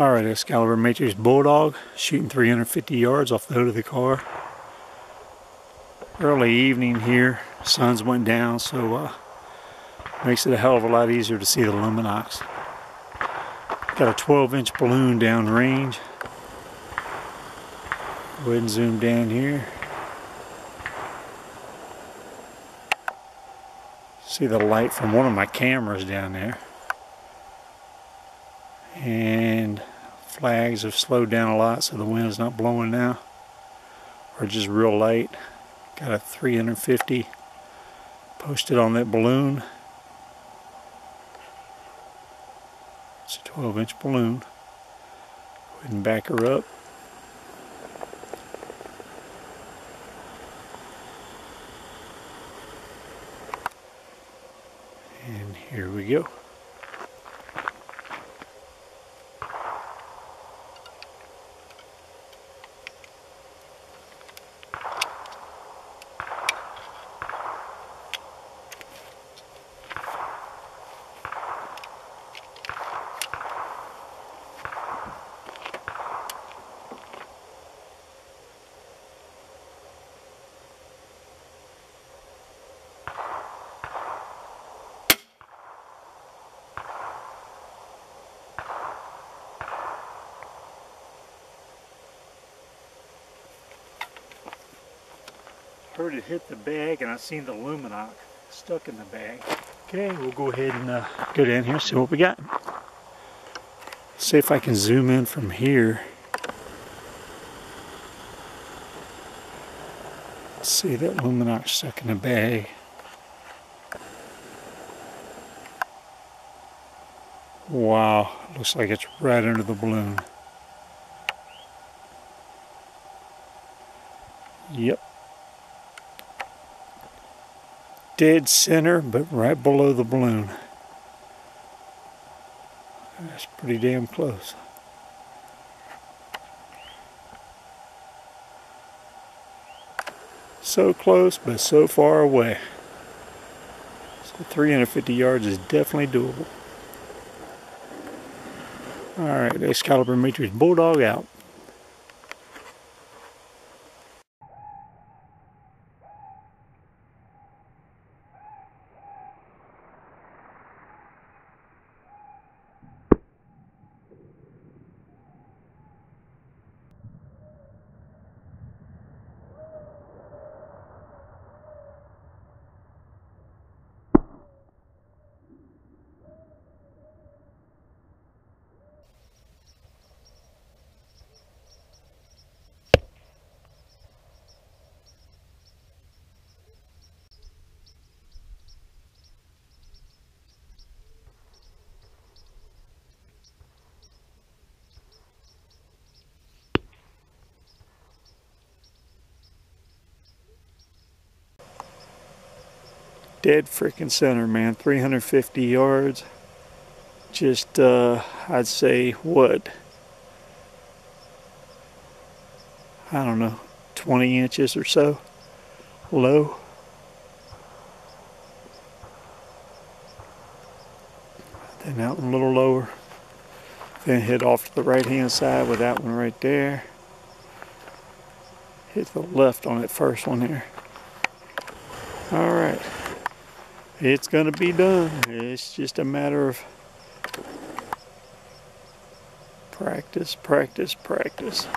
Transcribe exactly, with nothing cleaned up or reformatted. Alright, Excalibur Matrix Bulldog, shooting three hundred fifty yards off the hood of the car. Early evening here, sun's went down, so uh, makes it a hell of a lot easier to see the Lumenoks. Got a twelve inch balloon down range. Go ahead and zoom down here. See the light from one of my cameras down there. And flags have slowed down a lot, so the wind is not blowing now, or just real light. Got a three hundred fifty posted on that balloon. It's a twelve inch balloon. Go ahead and back her up. And here we go. Heard it hit the bag, and I seen the Lumenok stuck in the bag. Okay, we'll go ahead and uh, go down here, see what we got. See if I can zoom in from here. Let's see that Lumenok stuck in the bag. Wow, looks like it's right under the balloon. Yep. Dead center, but right below the balloon. That's pretty damn close. So close, but so far away. So three hundred fifty yards is definitely doable. Alright, Excalibur Matrix Bulldog out. Dead freaking center, man. three hundred fifty yards. Just, uh, I'd say, what? I don't know, twenty inches or so low. Then that one a little lower. Then hit off to the right-hand side with that one right there. Hit the left on that first one there. All right. It's gonna be done. It's just a matter of practice, practice, practice.